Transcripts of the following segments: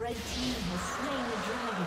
Red team has slain the dragon.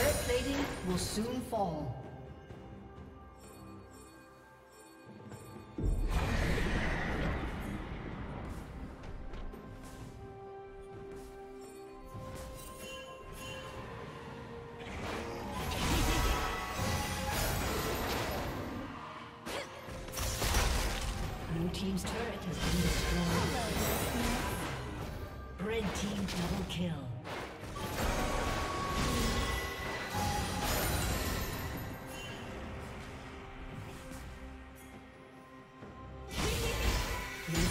Turret plating will soon fall. Blue team's turret has been destroyed. Red team double kill.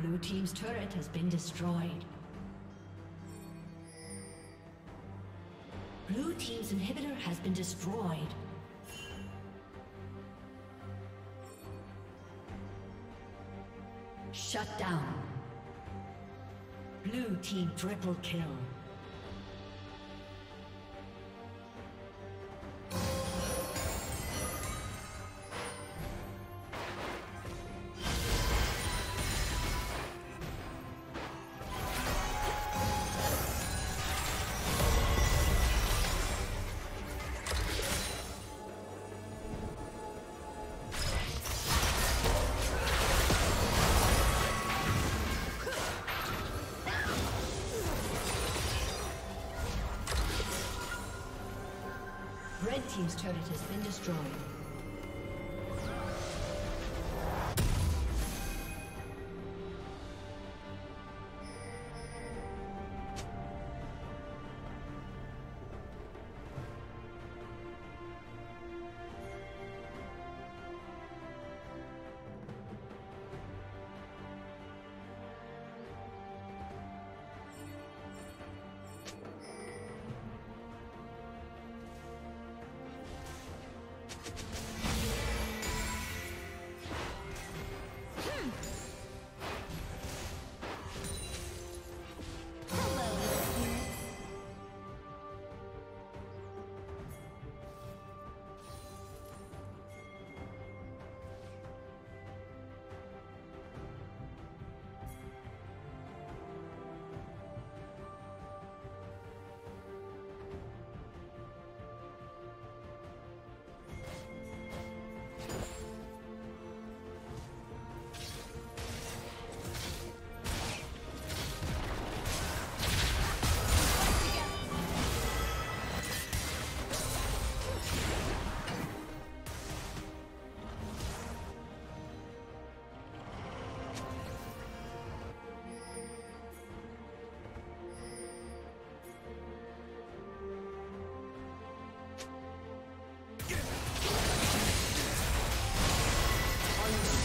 Blue team's turret has been destroyed. Blue team's turret has been destroyed. Blue team's inhibitor has been destroyed. Shut down. Blue team triple kill. Red team's turret has been destroyed.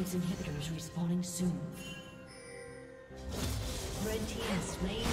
Inhibitor is respawning soon. Red team has slain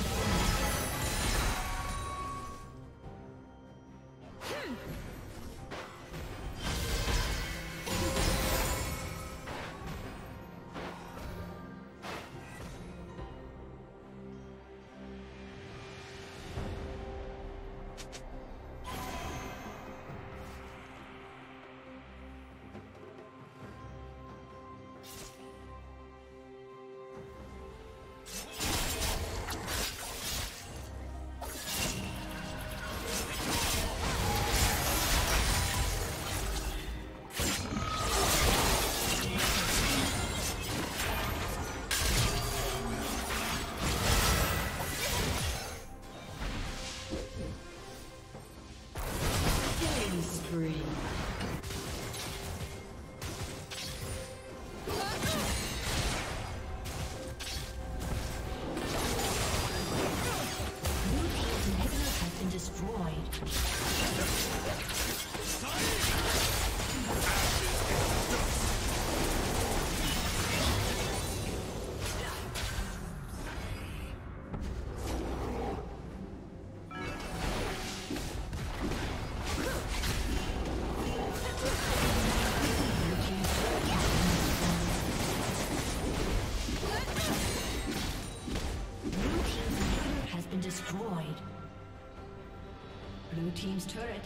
turret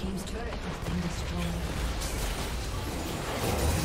team's turret has been destroyed.